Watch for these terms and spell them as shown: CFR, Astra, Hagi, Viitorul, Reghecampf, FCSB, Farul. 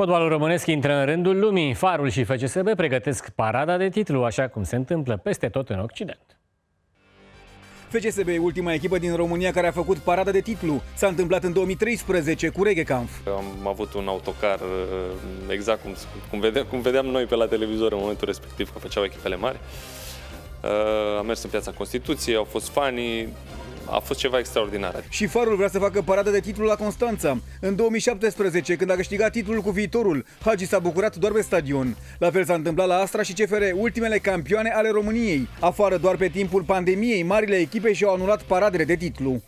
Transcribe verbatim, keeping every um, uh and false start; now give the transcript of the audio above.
Fotbalul românesc intră în rândul lumii. Farul și F C S B pregătesc parada de titlu, așa cum se întâmplă peste tot în Occident. F C S B e ultima echipă din România care a făcut parada de titlu. S-a întâmplat în două mii treisprezece cu Reghecampf. Am avut un autocar exact cum, cum, vedeam, cum vedeam noi pe la televizor în momentul respectiv, că făceau echipele mari. Am mers în Piața Constituției, au fost fanii. A fost ceva extraordinar. Și Farul vrea să facă parada de titlu la Constanța. În două mii șaptesprezece, când a câștigat titlul cu Viitorul, Hagi s-a bucurat doar pe stadion. La fel s-a întâmplat la Astra și C F R, ultimele campioane ale României. Afară doar pe timpul pandemiei, marile echipe și-au anulat paradele de titlu.